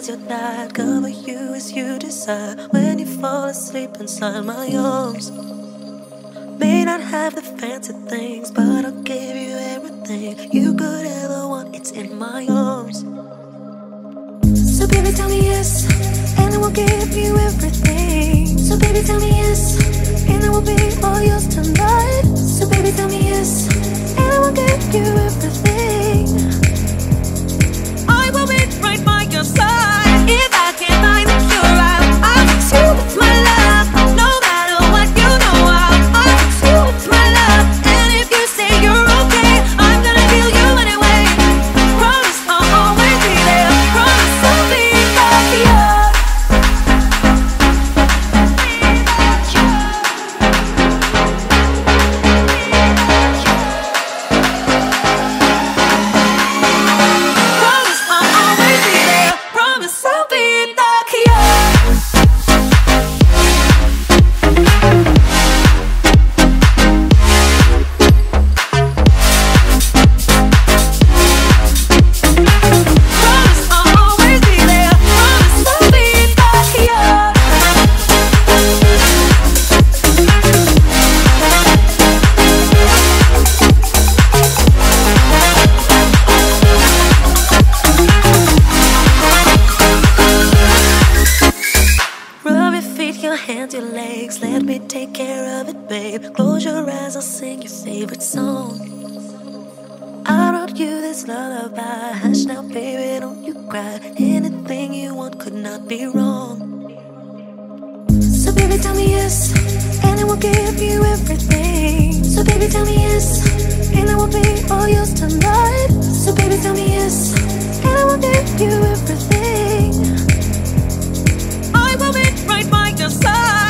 'cause you're not. Cover you as you desire. When you fall asleep inside my arms, may not have the fancy things, but I'll give you everything you could ever want. It's in my arms. So baby, tell me yes, and I will give you everything. So baby, tell me yes, and I will be all yours tonight. So baby, tell me yes, and I will give you everything. I will be right by your side. If I can't find the cure, I'll fix you with my love. No matter what, you know I'll fix you with my love. And if you say you're okay, I'm gonna heal you anyway. Promise I'll always be there. Promise I'll be happier. You everything. I will be right by your side.